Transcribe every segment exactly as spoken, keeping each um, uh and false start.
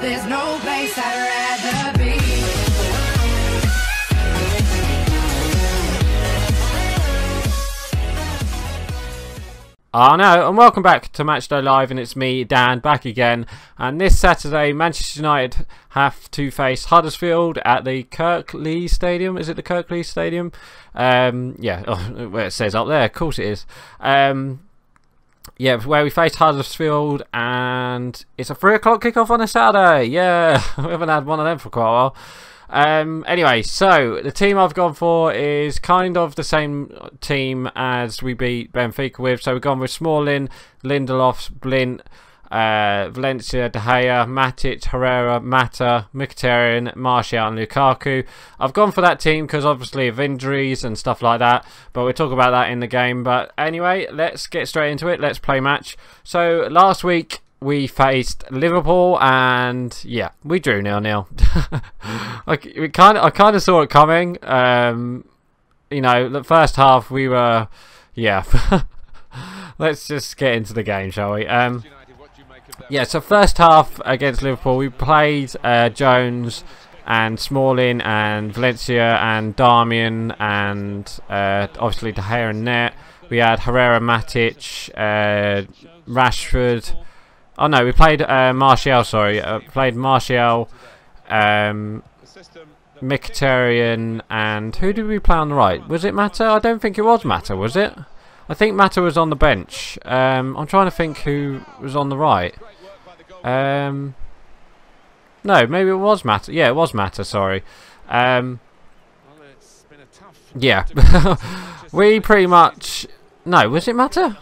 There's no place I'd rather be. Ah no, and welcome back to Matchday Live, and it's me, Dan, back again. And this Saturday, Manchester United have to face Huddersfield at the Kirklees Stadium. Is it the Kirklees Stadium? Um, yeah, oh, where it says up there, of course it is. Um, yeah, where we face Huddersfield, and it's a three o'clock kickoff on a Saturday. Yeah, we haven't had one of them for quite a while. Um, anyway, so the team I've gone for is kind of the same team as we beat Benfica with. So we've gone with Smallin, Lindelof, Blint, uh, Valencia, De Gea, Matic, Herrera, Mata, Mkhitaryan, Martial and Lukaku. I've gone for that team because obviously of injuries and stuff like that, but we'll talk about that in the game. But anyway, let's get straight into it. Let's play match. So last week we faced Liverpool, and yeah, we drew nil nil. I kind of, I kind of saw it coming. Um, you know, the first half we were, yeah. Let's just get into the game, shall we? Um, yeah. So first half against Liverpool, we played uh, Jones and Smalling and Valencia and Darmian and uh, obviously De Gea in net. We had Herrera, Matic, uh, Rashford. Oh no, we played uh, Martial, sorry. Uh, played Martial, um, Mkhitaryan, and who did we play on the right? Was it Mata? I don't think it was Mata, was it? I think Mata was on the bench. Um, I'm trying to think who was on the right. Um, no, maybe it was Mata. Yeah, it was Mata, sorry. Um, yeah. We pretty much... No, was it Mata?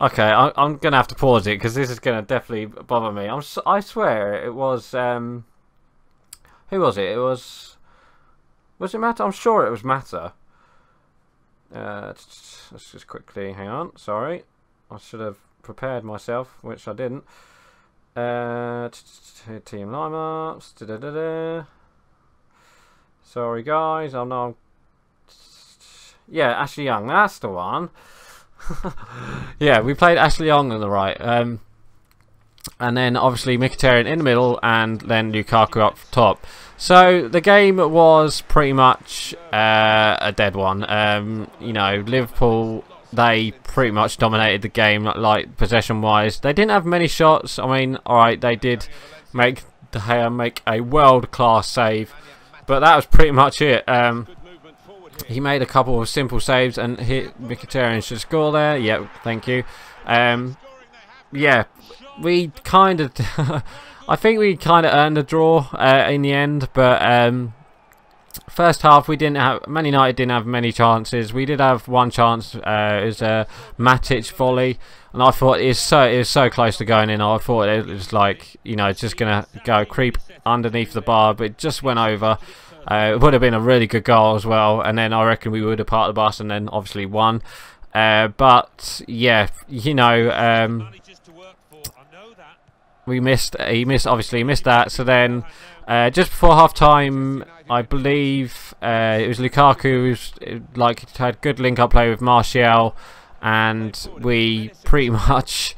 Okay, I, I'm gonna have to pause it because this is gonna definitely bother me. I'm, I swear it was. Um, who was it? It was. Was it Mata? I'm sure it was Mata. Uh, let's just quickly hang on. Sorry, I should have prepared myself, which I didn't. Uh, team lineups. Da da da da. Sorry guys, I'm not. Yeah, Ashley Young. That's the one. Yeah, we played Ashley Young on the right, um, and then obviously Mkhitaryan in the middle, and then Lukaku up top. So the game was pretty much uh, a dead one. Um, you know, Liverpool, they pretty much dominated the game, like possession wise. They didn't have many shots. I mean, all right, they did make De Gea make a world class save, but that was pretty much it. Um, He made a couple of simple saves and hit Mkhitaryan should score there. Yep, thank you. Um, yeah, we kind of... I think we kind of earned a draw uh, in the end. But um, first half, we didn't have... Man United didn't have many chances. We did have one chance. Uh, it was a Matic volley. And I thought it was, so, it was so close to going in. I thought it was like, you know, just going to go creep underneath the bar. But it just went over. Uh, it would have been a really good goal as well, and then I reckon we would have parted the bus and then obviously won. Uh, but yeah, you know, um, we missed. He missed. Obviously, he missed that. So then, uh, just before half time, I believe uh, it was Lukaku who's like had good link up play with Martial, and we pretty much.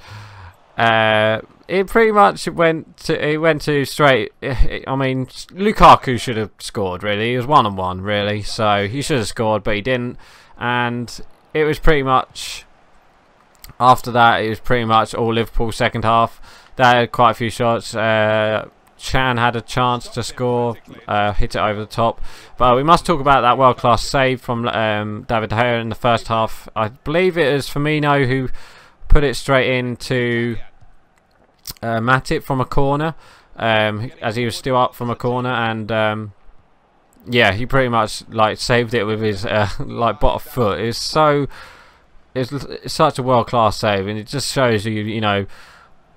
Uh, It pretty much went to it went to straight. I mean, Lukaku should have scored. Really, he was one on one. Really, so he should have scored, but he didn't. And it was pretty much after that. It was pretty much all Liverpool second half. They had quite a few shots. Uh, Chan had a chance to score, uh, hit it over the top. But we must talk about that world class save from um, David De Gea in the first half. I believe it is Firmino who put it straight into. Uh, Matic from a corner, um, as he was still up from a corner, and um, yeah, he pretty much like saved it with his uh, like bottom foot. It's so, it's, it's such a world class save, and it just shows you, you know,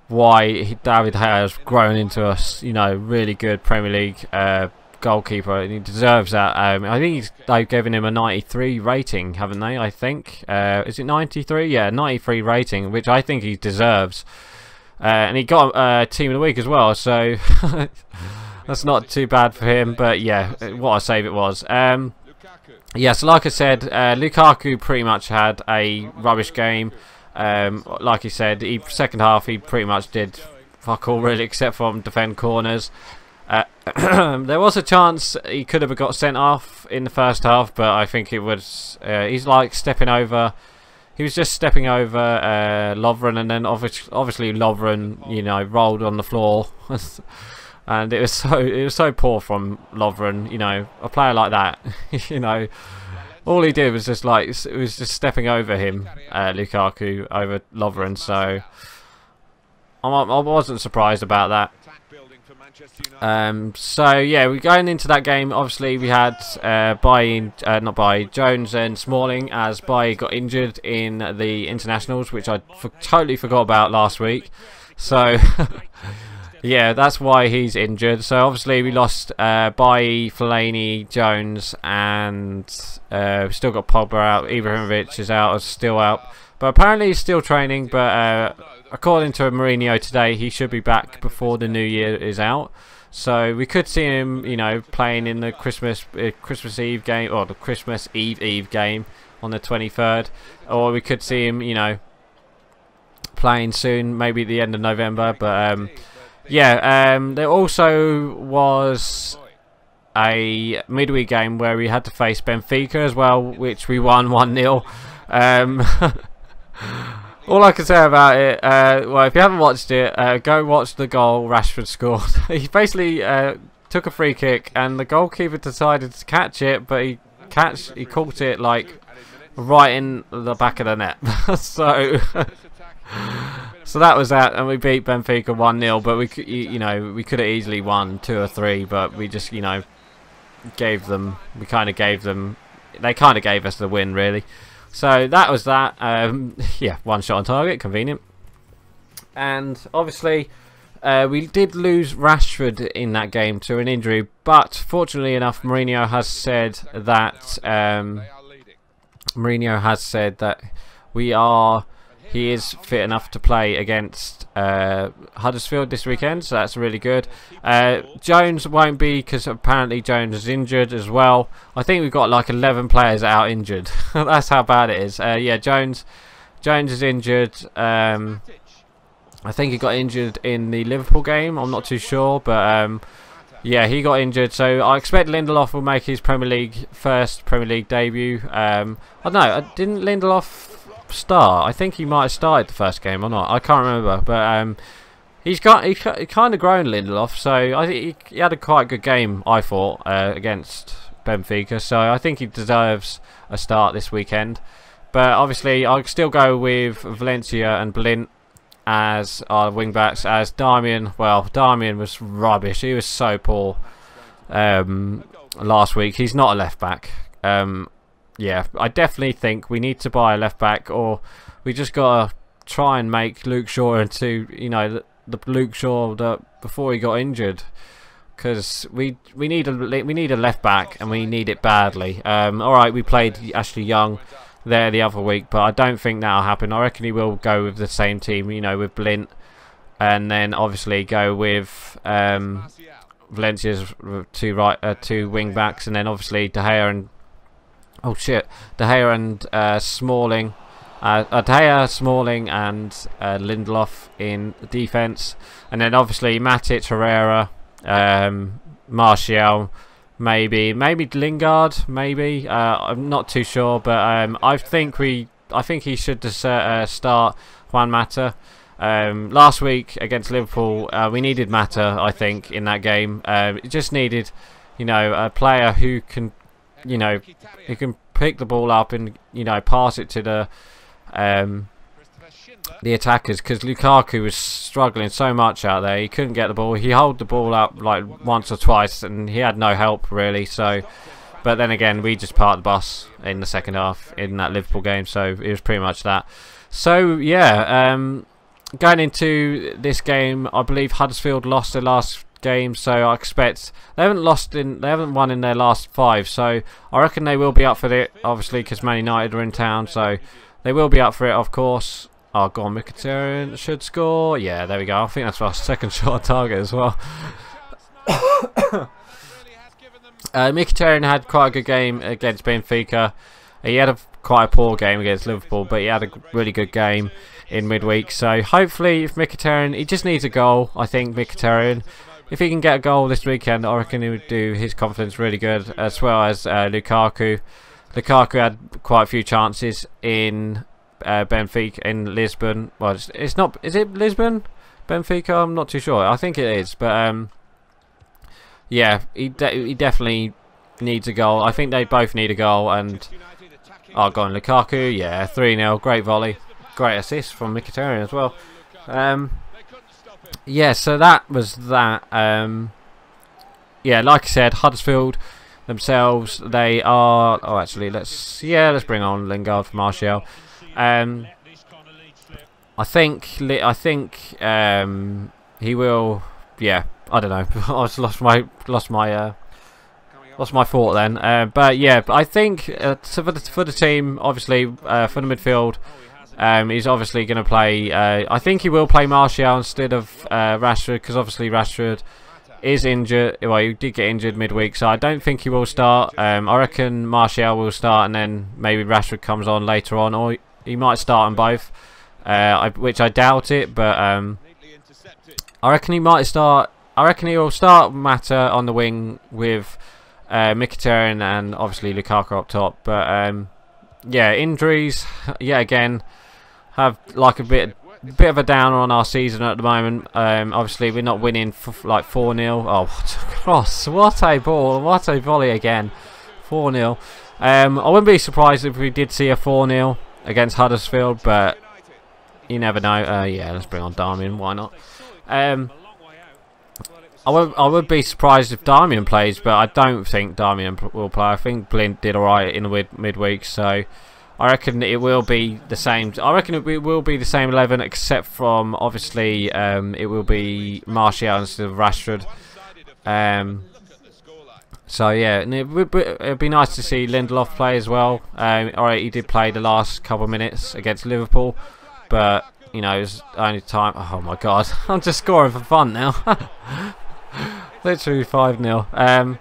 why he, David De Gea has grown into a, you know, really good Premier League uh, goalkeeper, and he deserves that. Um, I think he's, they've given him a ninety-three rating, haven't they? I think uh, is it ninety-three? Yeah, ninety-three rating, which I think he deserves. Uh, and he got uh, team of the week as well, so that's not too bad for him. But yeah, what a save it was. Um, yeah, so like I said, uh, Lukaku pretty much had a rubbish game. Um, like he said, he, second half he pretty much did fuck all really, except from defend corners. Uh, there was a chance he could have got sent off in the first half, but I think it was uh, he's like stepping over. He was just stepping over uh, Lovren, and then obviously, obviously Lovren, you know, rolled on the floor, and it was so it was so poor from Lovren. You know, a player like that, you know, all he did was just like it was just stepping over him, uh, Lukaku over Lovren. So I, I wasn't surprised about that. Um, so yeah, we're going into that game. Obviously, we had uh, Bailly, uh, not Bailly, Jones and Smallin, as Bailly got injured in the internationals, which I for totally forgot about last week. So yeah, that's why he's injured. So obviously, we lost uh, Bailly, Fellaini, Jones, and uh, we've still got Pogba out. Ibrahimovic is out, is still out, but apparently he's still training. But uh, according to Mourinho today, he should be back before the new year is out. So we could see him, you know, playing in the Christmas uh, Christmas Eve game, or the Christmas Eve Eve game on the twenty-third, or we could see him, you know, playing soon, maybe at the end of November. But um, yeah, um, there also was a midweek game where we had to face Benfica as well, which we won one nil. Um, all I can say about it, uh, well, if you haven't watched it, uh, go watch the goal Rashford scored. He basically uh, took a free kick, and the goalkeeper decided to catch it, but he catch he caught it like right in the back of the net. so, so that was that, and we beat Benfica one nil. But we, you know, we could have easily won two or three, but we just, you know, gave them. We kind of gave them. They kind of gave us the win, really. So that was that. Um, yeah, one shot on target, convenient. And obviously, uh, we did lose Rashford in that game to an injury. But fortunately enough, Mourinho has said that um, Mourinho has said that we are he is fit enough to play against uh, Huddersfield this weekend. So that's really good. Uh, Jones won't be, because apparently Jones is injured as well. I think we've got like eleven players out injured. That's how bad it is. Uh, yeah, Jones Jones is injured. Um, I think he got injured in the Liverpool game. I'm not too sure. But um, yeah, he got injured. So I expect Lindelof will make his Premier League first Premier League debut. Um, I don't know. Didn't Lindelof... start? I think he might have started the first game or not. I can't remember, but um, he's got he, he kind of grown, Lindelof. So I think he, he had a quite good game, I thought, uh, against Benfica. So I think he deserves a start this weekend. But obviously, I'll still go with Valencia and Blint as our wing backs. As Darmian, well, Darmian was rubbish. He was so poor um, last week. He's not a left back. Um, Yeah, I definitely think we need to buy a left back, or we just gotta try and make Luke Shaw into, you know, the, the Luke Shaw that before he got injured, because we we need a we need a left back, and we need it badly. Um, all right, we played Ashley Young there the other week, but I don't think that'll happen. I reckon he will go with the same team, you know, with Blint, and then obviously go with um, Valencia's two right uh, two wing backs, and then obviously De Gea and. Oh shit, De Gea and uh, Smalling, uh, uh, De Gea, Smalling and uh, Lindelof in defence, and then obviously Matic, Herrera, um, Martial, maybe, maybe Lingard, maybe. Uh, I'm not too sure, but um, I think we, I think he should just, uh, start Juan Mata. Um, last week against Liverpool, uh, we needed Mata, I think, in that game. Uh, it just needed, you know, a player who can. You know, he can pick the ball up and, you know, pass it to the um, the attackers, because Lukaku was struggling so much out there. He couldn't get the ball. He held the ball up like once or twice, and he had no help really. So, but then again, we just parked the bus in the second half in that Liverpool game. So it was pretty much that. So yeah, um, going into this game, I believe Huddersfield lost their last game, so I expect they haven't lost in they haven't won in their last five, so I reckon they will be up for it, obviously, because Man United are in town, so they will be up for it, of course. Oh, go on, Mkhitaryan should score. Yeah, there we go. I think that's our second shot on target as well. uh, Mkhitaryan had quite a good game against Benfica. He had a quite a poor game against Liverpool, but he had a really good game in midweek. So hopefully, if Mkhitaryan, he just needs a goal. I think Mkhitaryan, if he can get a goal this weekend, I reckon he would do his confidence really good, as well as uh, Lukaku. Lukaku had quite a few chances in uh, Benfica, in Lisbon. Well, it's, it's not. Is it Lisbon? Benfica? I'm not too sure. I think it is, but um, yeah, he de he definitely needs a goal. I think they both need a goal. And oh, gone Lukaku. Yeah, three nil. Great volley. Great assist from Mkhitaryan as well. Um, yeah, so that was that. Um, yeah, like I said, Huddersfield themselves, they are... Oh, actually, let's... Yeah, let's bring on Lingard for Martial. Um, I think... I think um, he will... Yeah, I don't know. I just lost my... Lost my... Uh, lost my thought then. Uh, but, yeah, I think uh, for, the, for the team, obviously, uh, for the midfield, um, he's obviously going to play... Uh, I think he will play Martial instead of uh, Rashford, because obviously Rashford... is injured. Well, he did get injured midweek, so I don't think he will start. Um, I reckon Martial will start, and then maybe Rashford comes on later on, or he might start on both, uh, I, which I doubt it. But um, I reckon he might start. I reckon he will start Mata on the wing with uh, Mkhitaryan and obviously Lukaku up top. But um, yeah, injuries yet again have like a bit. Bit of a downer on our season at the moment. Um, obviously, we're not winning f like four nil. Oh, what a cross. What a ball. What a volley again. four nil. Um, I wouldn't be surprised if we did see a four nil against Huddersfield, but you never know. Uh, yeah, let's bring on Darmian. Why not? Um, I, would, I would be surprised if Darmian plays, but I don't think Darmian will play. I think Blint did alright in the mid midweek, so... I reckon it will be the same. I reckon it will be the same eleven, except from obviously um, it will be Martial instead of Rashford. Um, so yeah, and it would be, it'd be nice to see Lindelof play as well. Um, all right, he did play the last couple of minutes against Liverpool, but you know, it's only time. Oh my God, I'm just scoring for fun now. Literally five nil. Um,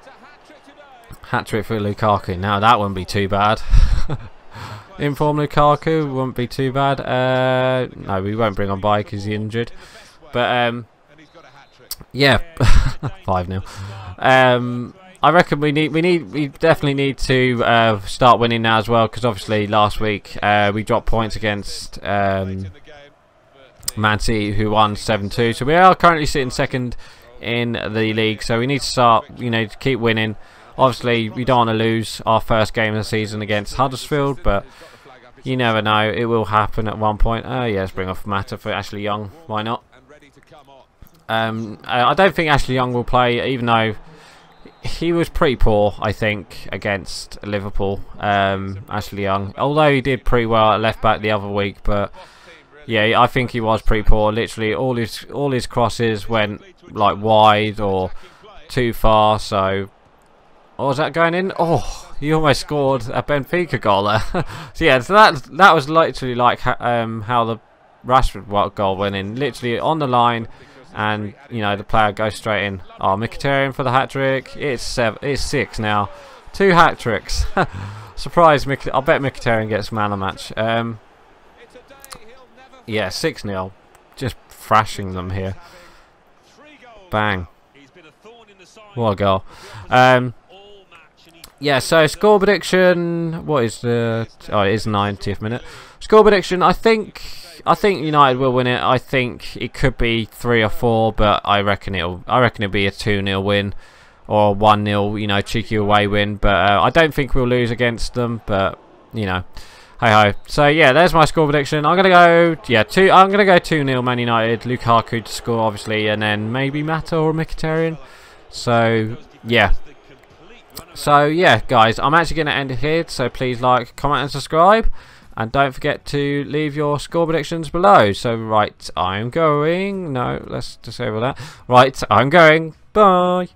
hat trick for Lukaku. Now that wouldn't be too bad. Inform Lukaku won't be too bad. Uh, no, we won't bring on Bailly because he's injured. But um, yeah, five nil. Um, I reckon we need, we need, we definitely need to uh, start winning now as well, because obviously last week uh, we dropped points against um, Man City, who won seven two. So we are currently sitting second in the league. So we need to start, you know, to keep winning. Obviously, we don't want to lose our first game of the season against Huddersfield, but you never know. It will happen at one point. Oh, yeah, let's bring off Mata for Ashley Young. Why not? Um, I don't think Ashley Young will play, even though he was pretty poor, I think, against Liverpool. Um, Ashley Young. Although he did pretty well at left-back the other week, but yeah, I think he was pretty poor. Literally, all his, all his crosses went like wide or too far, so... Oh, was that going in? Oh, he almost scored a Benfica goal there. So yeah, so that that was literally like ha um, how the Rashford goal went in, literally on the line, and you know the player goes straight in. Oh, Mkhitaryan for the hat trick. It's seven. It's six now. Two hat tricks. Surprise, Mkhitaryan. I bet Mkhitaryan gets man of the match. Um, yeah, six nil. Just thrashing them here. Bang. What a goal. Um. Yeah, so score prediction. What is the? Oh, it is ninetieth minute. Score prediction. I think, I think United will win it. I think it could be three or four, but I reckon it'll. I reckon it'll be a two nil win, or one nil. You know, cheeky away win. But uh, I don't think we'll lose against them. But you know, hey ho. So yeah, there's my score prediction. I'm gonna go. Yeah, two. I'm gonna go two nil Man United. Lukaku to score, obviously, and then maybe Mata or Mkhitaryan. So yeah. So yeah, guys, I'm actually going to end it here, so please like, comment and subscribe, and don't forget to leave your score predictions below. So right, I'm going, no, let's disable that. Right, I'm going, bye.